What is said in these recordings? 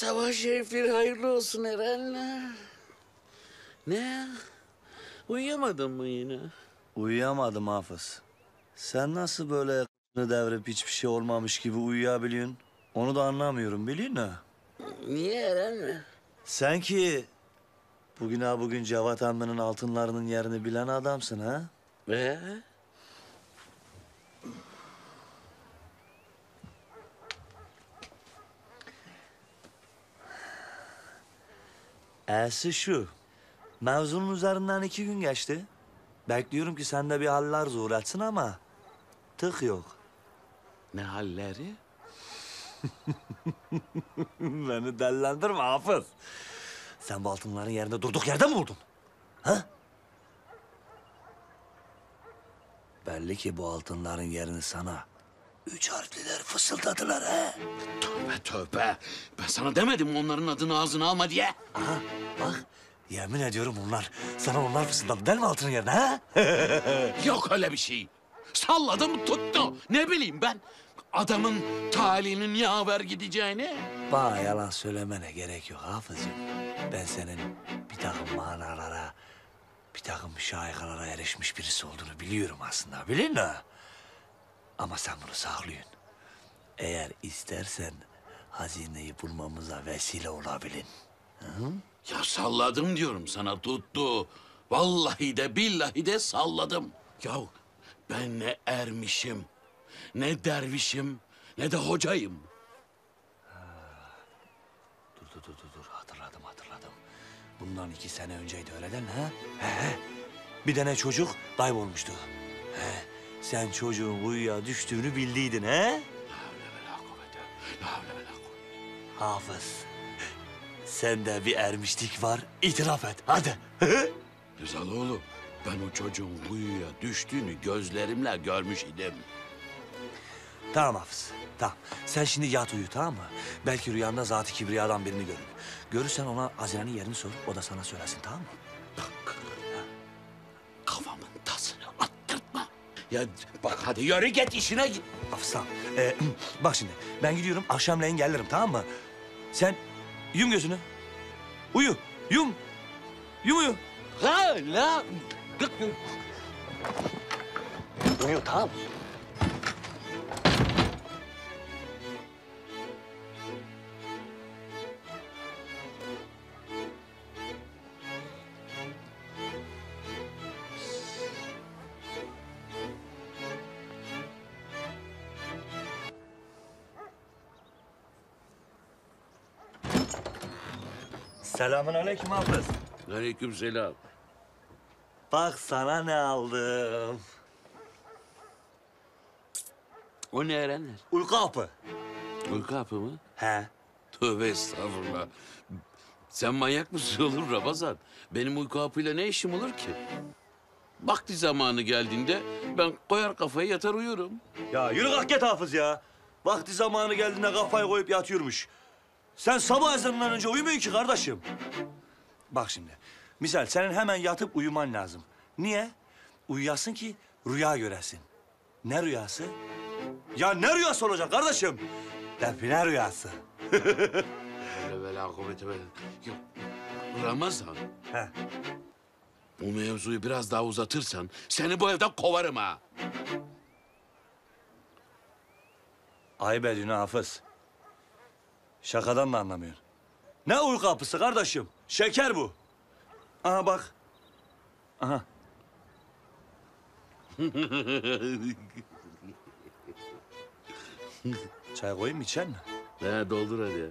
Sabah şerifler hayırlı olsun Erenler. Ne? Uyuyamadın mı yine? Uyuyamadım Hafız. Sen nasıl böyle devrip hiçbir şey olmamış gibi uyuyabiliyorsun? Onu da anlamıyorum biliyor musun? Niye Erenler? Sen ki bugün Cevat ammanın altınlarının yerini bilen adamsın ha? Ve? Esi şu, mevzunun üzerinden 2 gün geçti. Bekliyorum ki sende bir haller zuhur etsin ama tık yok. Ne halleri? Beni dellendirme Hafız. Sen bu altınların yerinde durduk yerde mi vurdun? Ha? Belli ki bu altınların yerini sana 3 harfliler fısıldadılar he. Tövbe tövbe. Ben sana demedim onların adını ağzına alma diye. Aha bak yemin ediyorum sana onlar fısıldadı değil mi altının yerine ha? Yok öyle bir şey. Salladım tuttu. Ne bileyim ben adamın talihinin yaver gideceğini. Bana yalan söylemene gerek yok Hafız'cığım. Ben senin bir takım manalara, bir takım şaikalara erişmiş birisi olduğunu biliyorum aslında. Bilin ha? Ama sen bunu saklıyorsun. Eğer istersen hazineyi bulmamıza vesile olabilin. Hı? Ya salladım diyorum sana tuttu. Vallahi de billahi de salladım. Ya ben ne ermişim, ne dervişim, ne de hocayım. Dur hatırladım. Bundan 2 sene önceydi öyle değil mi ha? He. Bir tane çocuk kaybolmuştu. He. Sen çocuğun kuyuya düştüğünü bildiydin he? Hafız, sende bir ermişlik var, itiraf et hadi. Rızalıoğlu, ben o çocuğun kuyuya düştüğünü gözlerimle görmüş idim. Tamam Hafız, tamam. Sen şimdi yat uyu tamam mı? Belki rüyanda Zat-ı Kibriya'dan birini görür. Görürsen ona hazinenin yerini sor, o da sana söylesin tamam mı? Bak, kafamın tasını attırtma. Ya bak hadi yürü git işine git. Hafız tamam. Bak şimdi ben gidiyorum akşamleyin gelirim tamam mı? Sen yum gözünü. Uyu. Yum. Yum uyu. Ha la. Uyu tamam. Selamünaleyküm Hafız. Aleykümselam. Bak sana ne aldım. O ne Erenler? Uyku hapı. Uyku hapı mı? He. Tövbe estağfurullah. Sen manyak mısın oğlum Ramazan? Benim uyku hapıyla ne işim olur ki? Vakti zamanı geldiğinde ben koyar kafayı yatar uyurum. Ya yürü kalk git Hafız ya. Vakti zamanı geldiğinde kafayı koyup yatıyormuş. Sen sabah ezanından önce uyumuyorsun ki kardeşim. Bak şimdi, misal senin hemen yatıp uyuman lazım. Niye? Uyuyasın ki rüya göresin. Ne rüyası? Ya ne rüyası olacak kardeşim? Defne rüyası. Ramazan. He. Bu mevzuyu biraz daha uzatırsan seni bu evden kovarım ha. Ayıp ediyorsun Hafız. Şakadan da anlamıyorsun. Ne uyku hapısı kardeşim? Şeker bu. Aha bak. Aha. Çay koyayım mı içer mi? He doldur hadi ya.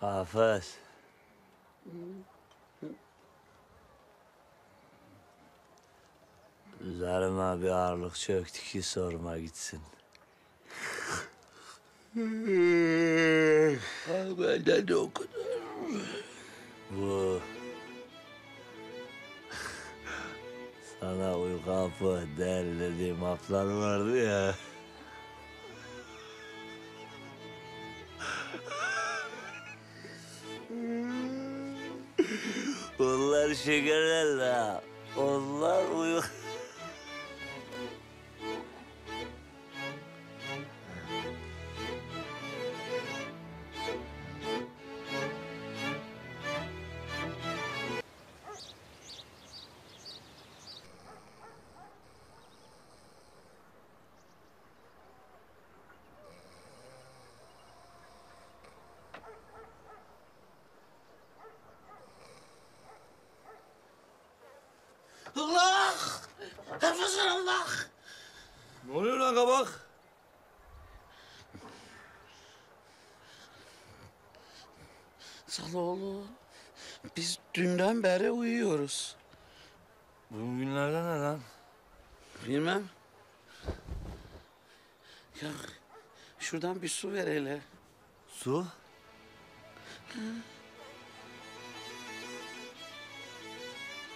Hafız. Üzerime bir ağırlık çöktü ki sorma gitsin. Benden de o kadar. Bu... Sana uyku hapı derlediğim haplar vardı ya. Onlar şekerlerle, onlar uyku... Allah! Hafızın Allah! Ne oluyor lan kabak? Salaoğlu, biz dünden beri uyuyoruz. Bugünlerde ne lan? Bilmem. Ya şuradan bir su ver hele. Su? Ha.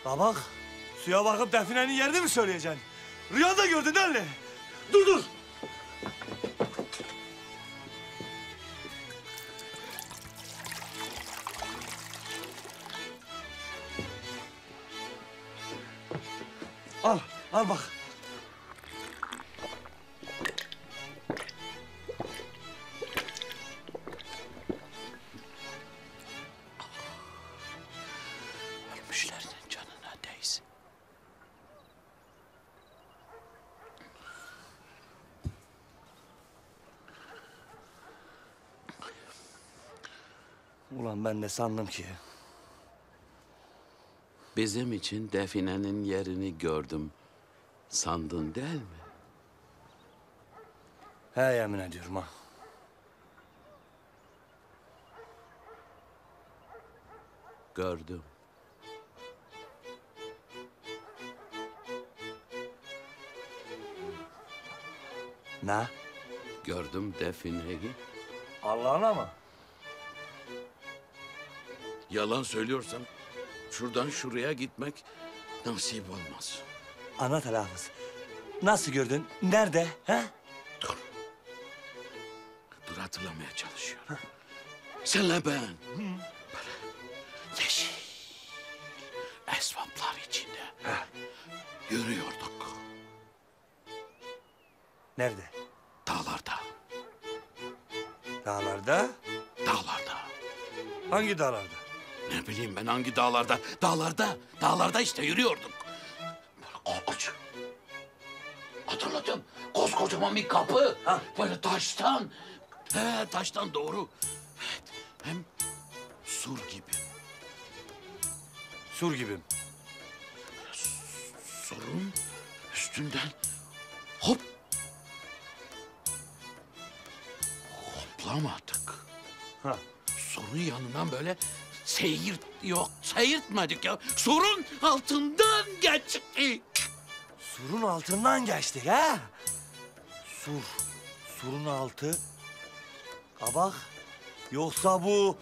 Kabak! Suya bakıp definenin yerini mi söyleyeceksin? Rüyanda gördün öyle. Dur dur. Al, al bak. Ulan ben de sandım ki. Bizim için definenin yerini gördüm. Sandın değil mi? He, yemin ediyorum ha. Gördüm. Ne? Gördüm defineyi. Allah'ına mı? Yalan söylüyorsan şuradan şuraya gitmek nasip olmaz. Anlat Halafız. Nasıl gördün? Nerede? He? Dur. Dur, hatırlamaya çalışıyorum. Ha. Senle ben. Böyle yeşil esmaplar içinde yürüyorduk. Nerede? Dağlarda. Dağlarda? Dağlarda. Hangi dağlarda? Ne bileyim ben hangi dağlarda? Dağlarda işte yürüyorduk. Böyle korkunç. Hatırladım. Koskocaman bir kapı. Ha. Böyle taştan. He, taştan doğru. Evet. Hem sur gibi. Sur gibi. Surun üstünden hop. Hoplamadık. Ha. Surun yanından böyle seyirtmedik ya. Surun altından geçtik. Surun altından geçtik ha? Surun altı. Kabak. Yoksa bu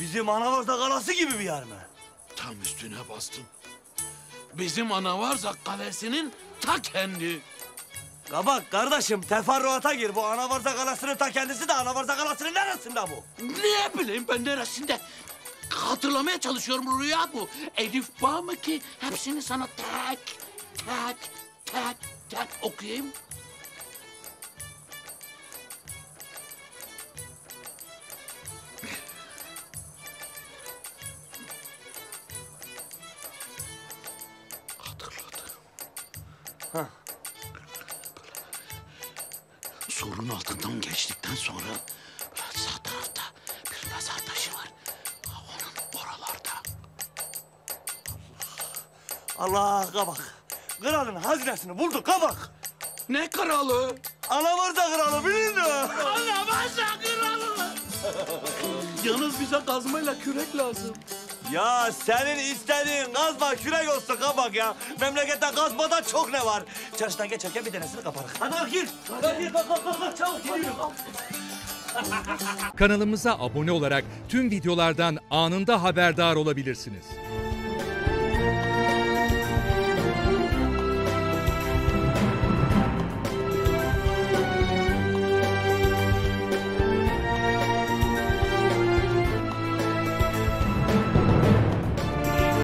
bizim Anavarza kalası gibi bir yer mi? Tam üstüne bastın. Bizim Anavarza kalesinin ta kendi. Kabak kardeşim, teferruata gir. Bu Anavarza kalasının ta kendisi de Anavarza kalasının neresinde bu? Ne bileyim ben neresinde? Hatırlamaya çalışıyorum, rüya bu. Elif bağ mı ki hepsini sana tak okuyayım. Hatırladım. Ha. Surun altından geçtikten sonra sağ tarafta bir mezar taşı var. Allah kabak. Kralın hazinesini bulduk kabak. Ne kralı? Anavarza kralı bilin mi? Anavarza kralı. Yalnız bize kazmayla kürek lazım. Ya senin istediğin kazma kürek olsun kabak ya. Memlekette kazmadan çok ne var? Çarşıdan geçerken bir tanesini kaparız. Hadi gir. Hadi gir, kalk çabuk gidiyorum. Kanalımıza abone olarak tüm videolardan anında haberdar olabilirsiniz.